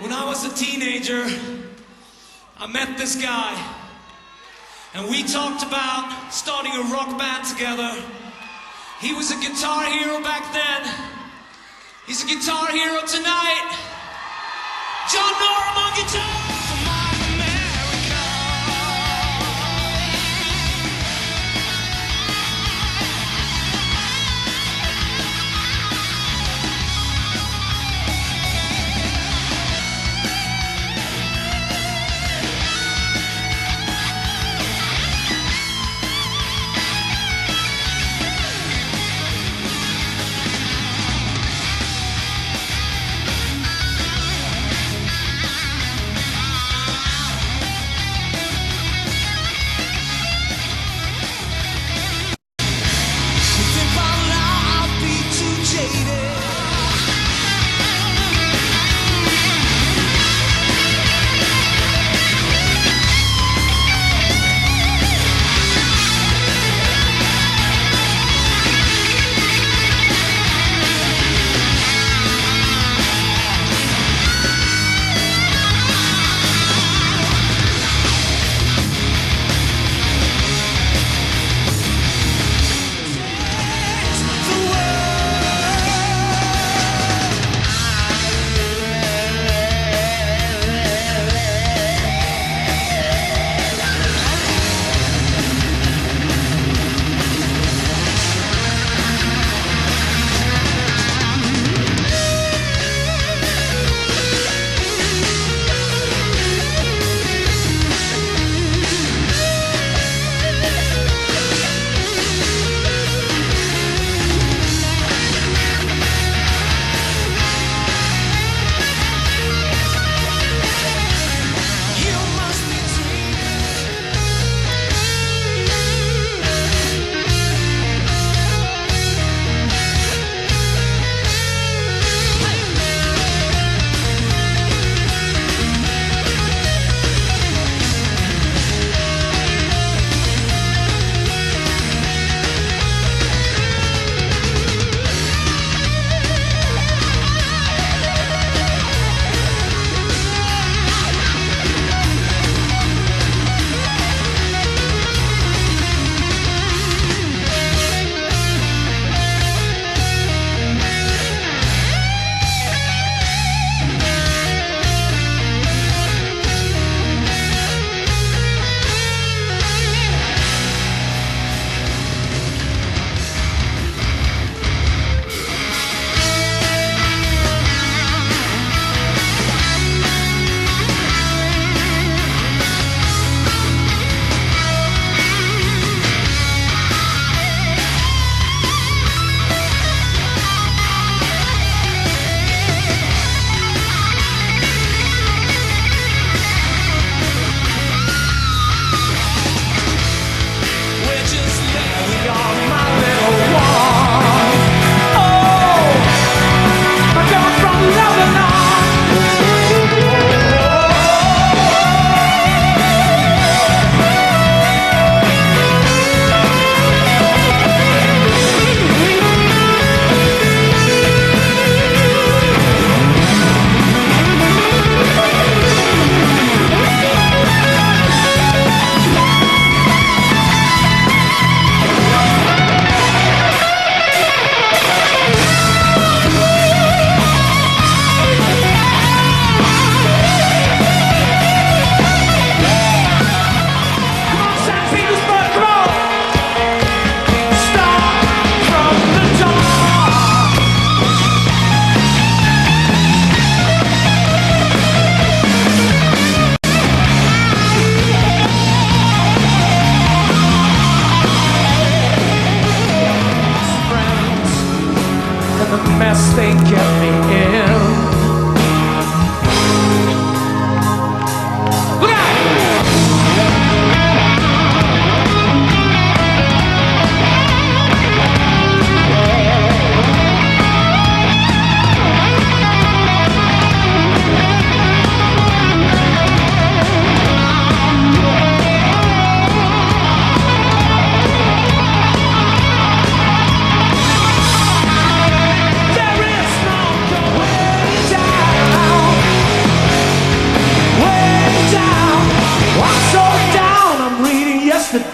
When I was a teenager, I met this guy, and we talked about starting a rock band together. He was a guitar hero back then. He's a guitar hero tonight. John Norum on guitar!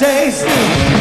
days.